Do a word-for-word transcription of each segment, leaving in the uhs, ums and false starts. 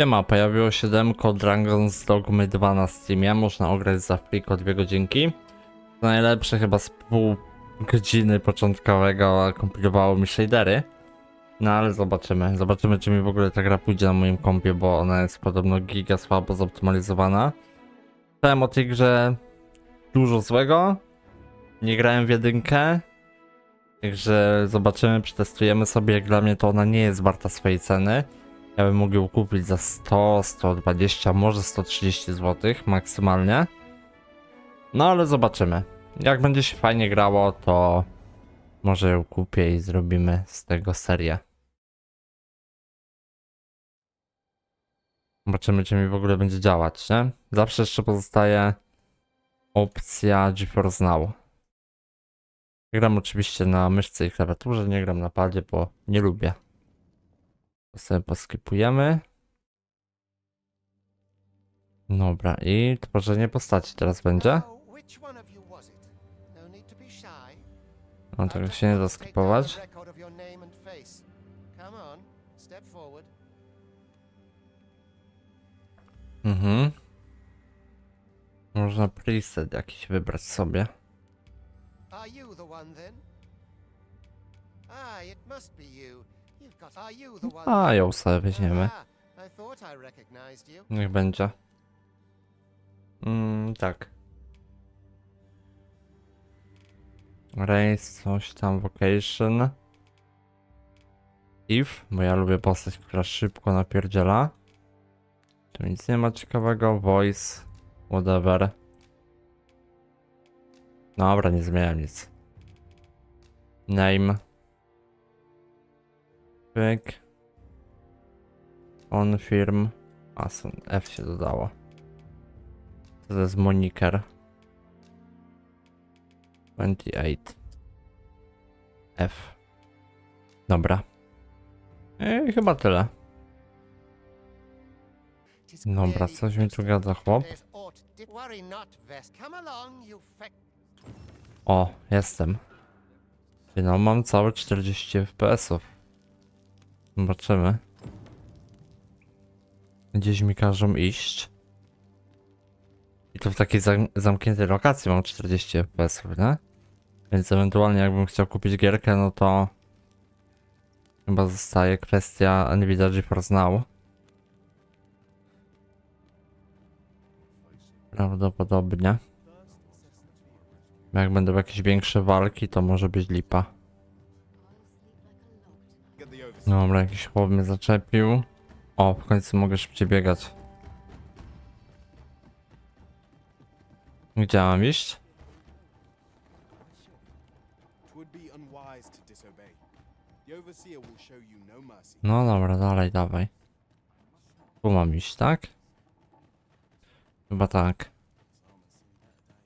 Siema, pojawiło się demko Dragon's Dogma dwa na Steamie, można ograć za friko dwie godzinki. To najlepsze chyba z pół godziny początkowego kompilowało mi shadery. No ale zobaczymy, zobaczymy czy mi w ogóle ta gra pójdzie na moim kompie, bo ona jest podobno giga słabo zoptymalizowana. Czytałem o tej grze dużo złego, nie grałem w jedynkę. Także zobaczymy, przetestujemy sobie, jak dla mnie to ona nie jest warta swojej ceny. Ja bym mógł ją kupić za sto, sto dwadzieścia, może sto trzydzieści złotych maksymalnie. No ale zobaczymy. Jak będzie się fajnie grało, to może ją kupię i zrobimy z tego serię. Zobaczymy, czy mi w ogóle będzie działać, nie? Zawsze jeszcze pozostaje opcja GeForce Now. Gram oczywiście na myszce i klawiaturze, nie gram na padzie, bo nie lubię. To sobie poskipujemy. Dobra, i tworzenie postaci teraz będzie. No tego się nie da skipować. Mhm. Można preset jakiś wybrać sobie. Are you the one then? Ah, it must be you. You've got. Are you the one? Ah, ją sobie weźmiemy. Niech będzie. Mm, tak. Race, coś tam, vocation. If, bo ja lubię postać, która szybko napierdziela. Tu nic nie ma ciekawego. Voice, whatever. Dobra, nie zmieniam nic. Name. Pyk. On firm. A, są F się dodało. To jest moniker. dwadzieścia osiem. F. Dobra. I chyba tyle. Dobra, coś mi tu gada chłop. O, jestem. No, mam całe czterdzieści F P S-ów. Zobaczymy. Gdzieś mi każą iść. I to w takiej zam zamkniętej lokacji mam czterdzieści F P S-ów, nie? Więc ewentualnie jakbym chciał kupić gierkę, no to... Chyba zostaje kwestia Nvidia GeForce Now. Prawdopodobnie. Jak będą jakieś większe walki, to może być lipa. Dobra, jakiś chłop mnie zaczepił. O, w końcu mogę szybciej biegać. Gdzie mam iść? No dobra, dalej, dawaj. Tu mam iść, tak? Chyba tak.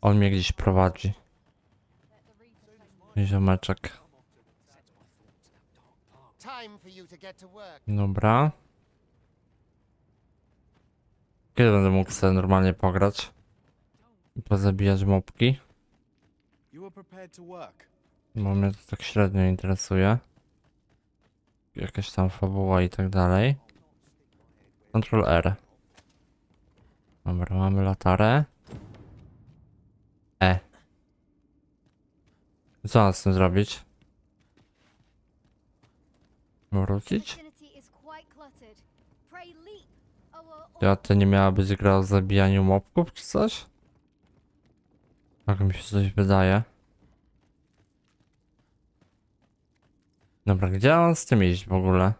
On mnie gdzieś prowadzi. Ziomeczek. Dobra. Kiedy będę mógł sobie normalnie pograć? I pozabijać mopki? Bo mnie to tak średnio interesuje. Jakaś tam fabuła i tak dalej. Control R. Dobra, mamy latarę. E. Co mam z tym zrobić? Wrócić? Ja to nie miała być gra o zabijaniu mobków czy coś? Tak mi się coś wydaje. Dobra, gdzie mam z tym iść w ogóle?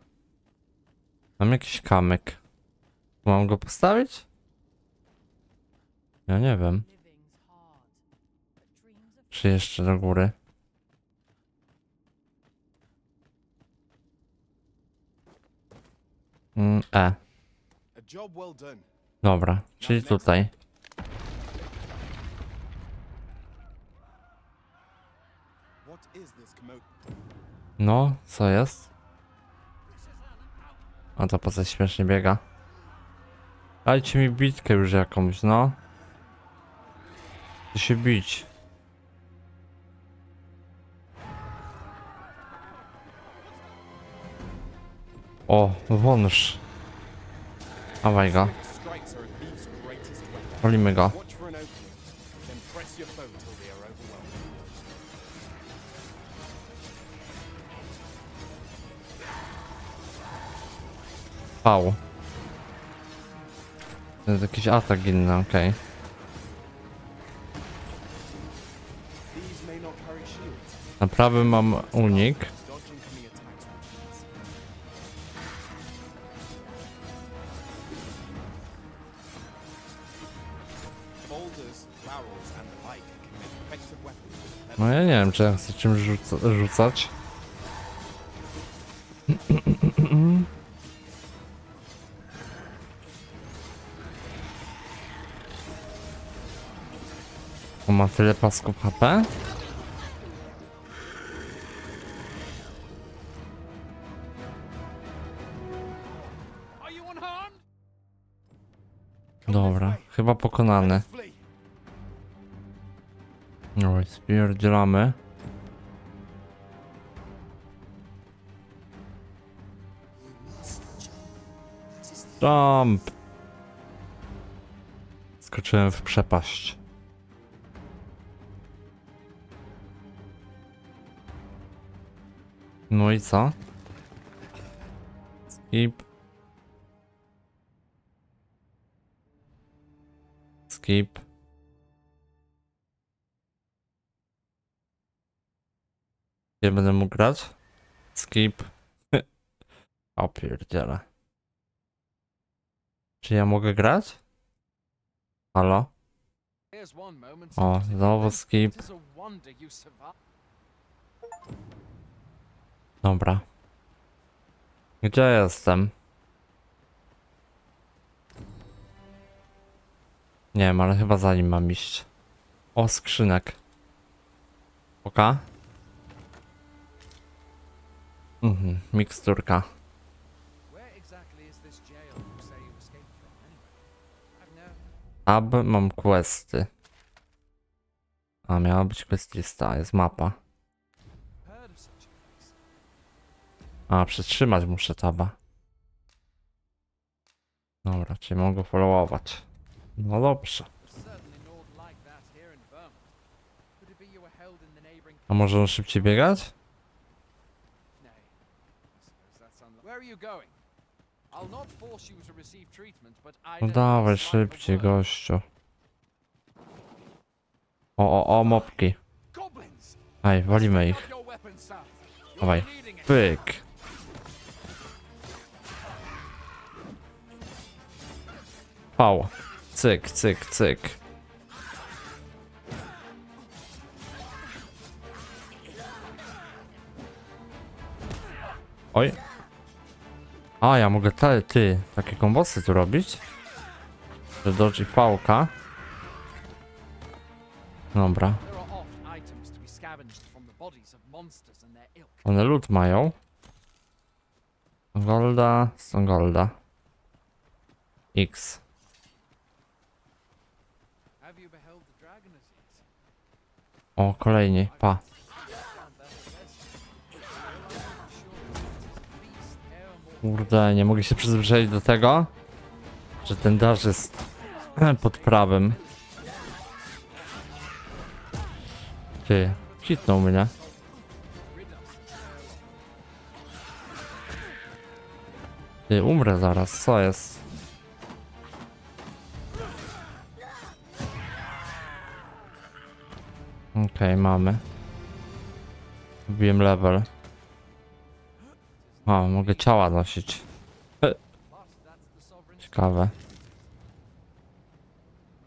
Mam jakiś kamyk. Mam go postawić? Ja nie wiem. Czy jeszcze do góry? Mm, e. Dobra, czyli tutaj. No, co jest? A to po co śmiesznie biega? Dajcie mi bitkę już jakąś, no. Chcę się bić. O, wąż. Dawaj go. Wolimy go. Pał. To jest jakiś atak inny, okej. Okay. Na prawym mam unik. No ja nie wiem, czy ja chcę czymś rzuca rzucać. On ma tyle pasków H P? Dobra, chyba pokonany. No, spierdzielamy. Jump! Skoczyłem w przepaść. No i co? Skip. Skip. Nie będę mógł grać. Skip. O pierdziele. Czy ja mogę grać? Halo? O, znowu skip. Dobra. Gdzie jestem? Nie wiem, ale chyba za nim mam iść. O, skrzynek. Oka. Mhm, miksturka. Tab, mam questy. A, miała być quest lista, jest mapa. A, przytrzymać muszę taba. Dobra, czyli mogę followować. No dobrze. A może on szybciej biegać? No dawaj szybciej, gościu. O, o, o, mopki. Aj, walimy ich. Dawaj, pyk. Pał. Cyk, cyk, cyk. Oj. A, ja mogę te, ty, takie kombosy tu robić. Że dodzi pałka. Dobra. One lód mają. Golda, Golda. X. O, kolejni, pa. Kurde, nie mogę się przyzwyczaić do tego, że ten dasz jest pod prawym. Ty, hitnął mnie. Ty, umrę zaraz, co jest? Okej, okay, mamy. Wbiłem level. O, mogę ciała nosić. Ciekawe.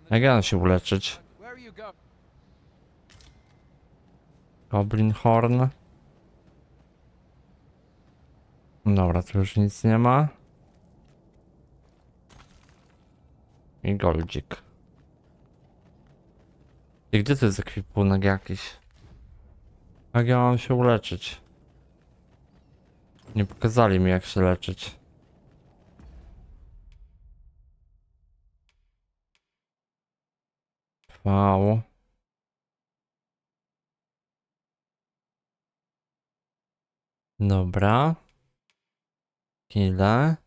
Jak ja mam się uleczyć? Goblin Horn. Dobra, tu już nic nie ma. I goldzik. I gdzie to jest ekwipunek jakiś? Jak ja mam się uleczyć? Nie pokazali mi, jak się leczyć. Wow. Dobra. Ile?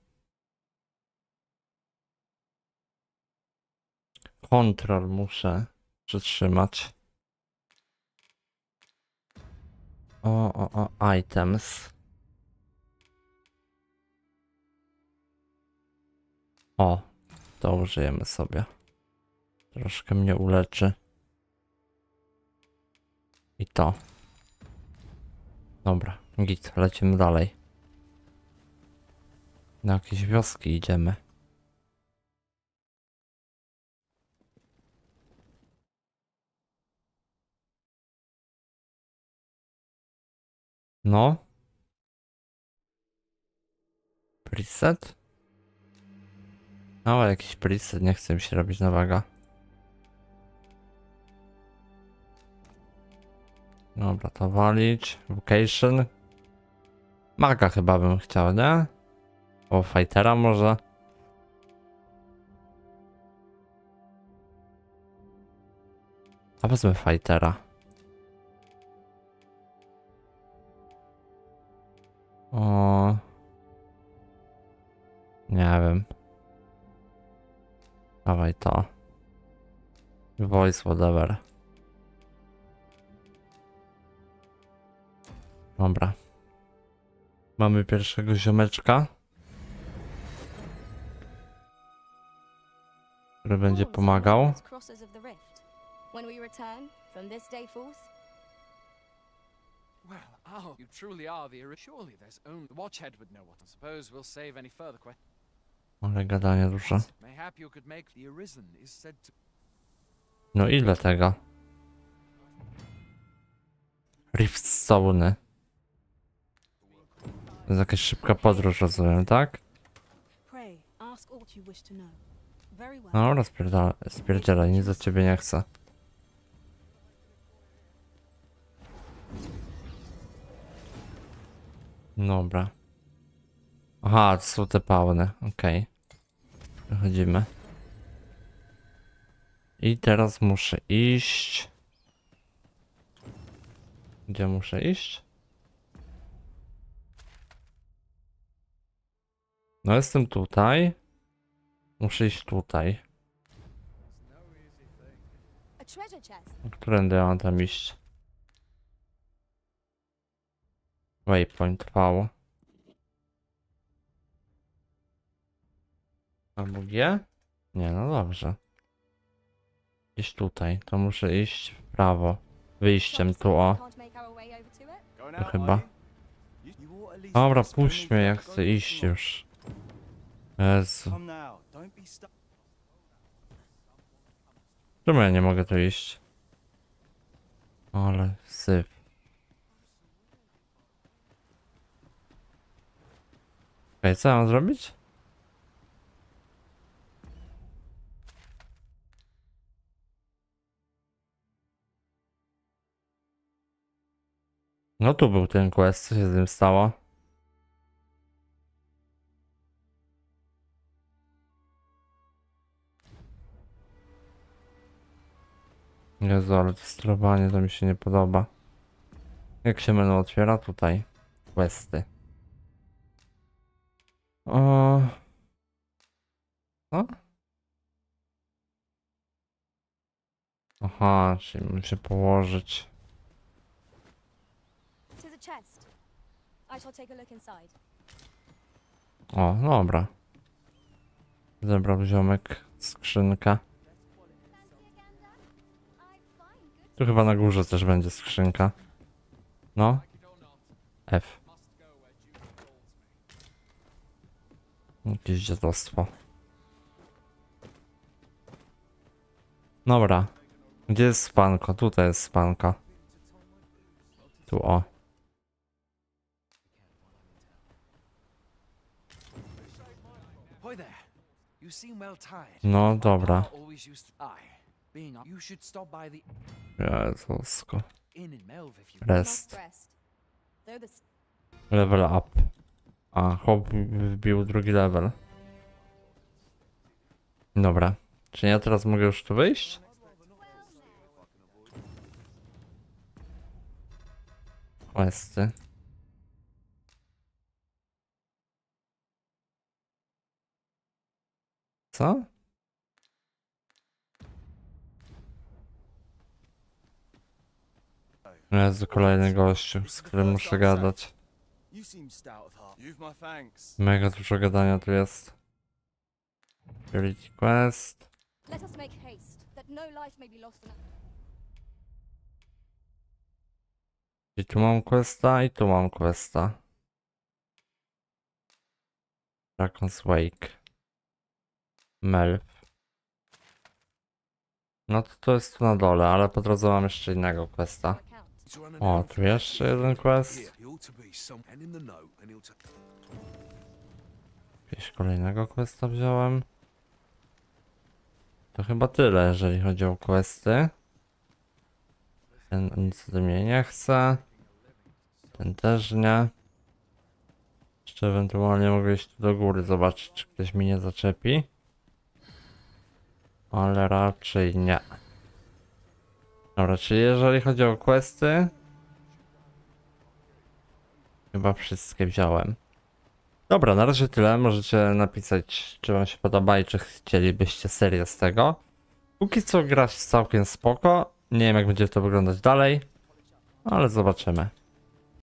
Control muszę przytrzymać. O, o, o, items. O, to użyjemy sobie. Troszkę mnie uleczy. I to. Dobra, git, lecimy dalej. Na jakieś wioski idziemy. No. Preset? No, jakiś preset, nie chcę mi się robić nowego. Dobra, to walić. Vocation. Maga chyba bym chciał, nie? O, fightera może? A wezmę fightera. O... Nie wiem. Dawaj to. Voice whatever. Dobra. Mamy pierwszego ziomeczka, który będzie pomagał. Well, oh, you truly are the surely there's only the watchhead would know what. I suppose we'll save any further questions. Ale gadanie duże. Mayhap you could make the arisen is said to. No i dlatego. Riftstone. To jest jakaś szybka podróż, rozumiem, tak? No, rozpierdzielaj, spierdzielaj, nic do ciebie nie chcę. Dobra. Aha, to są te pałny, okej. Okay. Przechodzimy. I teraz muszę iść... Gdzie muszę iść? No jestem tutaj. Muszę iść tutaj. Którędy ja mam tam iść? Waypoint V. Albo G? Nie, no dobrze. Iść tutaj, to muszę iść w prawo. Wyjściem tu, o. To chyba. Dobra, puść mnie, ja chcę iść już. Jezu. Czemu ja nie mogę tu iść? Ale syf. Okej, co mam zrobić? No tu był ten quest, co się z nim stało? Jezu, ale to sterowanie to mi się nie podoba. Jak się menu otwiera? Tutaj. Questy. O... Co? Aha, czyli muszę położyć. O, dobra. Zebrał ziomek skrzynkę. Tu chyba na górze też będzie skrzynka. No. F. Jakieś dziadostwo. Dobra. Gdzie jest spanko? Tutaj jest spanko. Tu o. No dobra. Jezusko. Rest. Level up. A, chłop wbił drugi level. Dobra. Czy ja teraz mogę już tu wyjść? Questy. Co? Jezu, kolejny gościu, z którym muszę gadać. Mega dużo gadania tu jest. Security quest. I tu mam questa, i tu mam questa. Dragon's Wake. Melf. No to to jest tu na dole, ale po drodze mam jeszcze innego questa. O, tu jeszcze jeden quest. Jakiegoś kolejnego questa wziąłem. To chyba tyle, jeżeli chodzi o questy. Ten nic ode mnie nie chce. Ten też nie. Jeszcze ewentualnie mogę iść tu do góry, zobaczyć, czy ktoś mi nie zaczepi. Ale raczej nie. Dobra, czyli jeżeli chodzi o questy, chyba wszystkie wziąłem. Dobra, na razie tyle. Możecie napisać, czy wam się podoba i czy chcielibyście serię z tego. Póki co gra się całkiem spoko. Nie wiem, jak będzie to wyglądać dalej, ale zobaczymy.